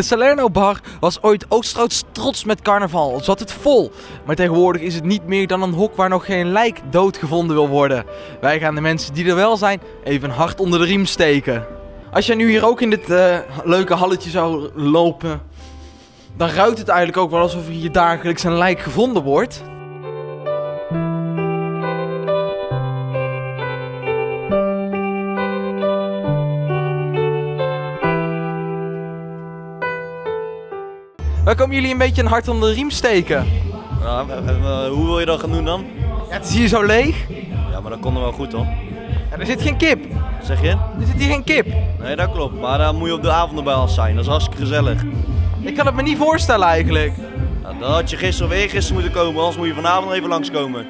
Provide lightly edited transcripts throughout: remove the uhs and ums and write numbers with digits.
De Salerno Bar was ooit Oosterhouts trots met carnaval, zat het vol. Maar tegenwoordig is het niet meer dan een hok waar nog geen lijk doodgevonden wil worden. Wij gaan de mensen die er wel zijn even een hart onder de riem steken. Als jij nu hier ook in dit leuke halletje zou lopen, dan ruikt het eigenlijk ook wel alsof hier dagelijks een lijk gevonden wordt. Waar komen jullie een beetje een hart onder de riem steken? Nou, hoe wil je dat gaan doen dan? Ja, het is hier zo leeg. Ja, maar dat kon er wel goed hoor. Ja, er zit geen kip. Wat zeg je? Er zit hier geen kip. Nee, dat klopt. Maar daar moet je op de avond bij ons zijn. Dat is hartstikke gezellig. Ik kan het me niet voorstellen eigenlijk. Nou, dan had je gisteren of eergisteren moeten komen. Anders moet je vanavond even langskomen.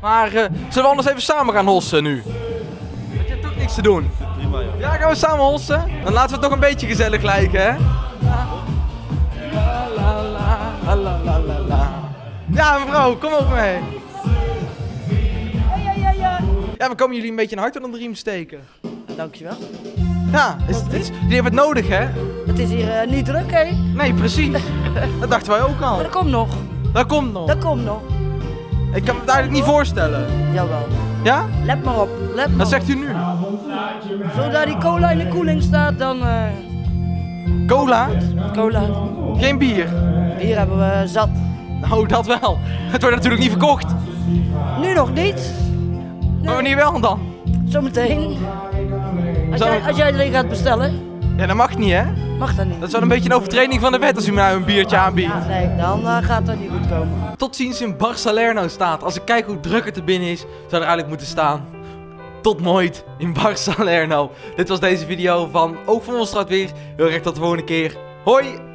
Maar zullen we anders even samen gaan hossen nu? Want je hebt toch niks te doen. Prima, ja. Ja, gaan we samen hossen? Dan laten we het toch een beetje gezellig lijken, hè? La, la, la, la, la. Ja mevrouw, kom op mee. Ja, we komen jullie een beetje een hart onder de riem steken. Dankjewel. Ja, jullie hebben het nodig hè? Het is hier niet druk hè? Nee, precies. Dat dachten wij ook al. Maar dat komt nog. Dat komt nog? Dat komt nog. Ik kan me het eigenlijk niet voorstellen. Jawel. Ja? Let maar op, let maar op. Dat zegt u nu. Zodat die cola in de koeling staat dan... Cola? Cola. Geen bier? Bier hebben we zat. Nou, dat wel. Het wordt natuurlijk niet verkocht. Nu nog niet. Nee. Maar wanneer wel dan? Zometeen. Als jij alleen gaat bestellen. Ja, dat mag niet hè? Mag dat niet. Dat is wel een beetje een overtreding van de wet als u mij een biertje aanbiedt. Ja, nee, dan gaat dat niet goed komen. Tot ziens in Bar Salerno staat. Als ik kijk hoe druk het er binnen is, zou er eigenlijk moeten staan: tot nooit in Bar Salerno. Dit was deze video van Ook van Wos straat weer. Heel erg tot de volgende keer. Hoi!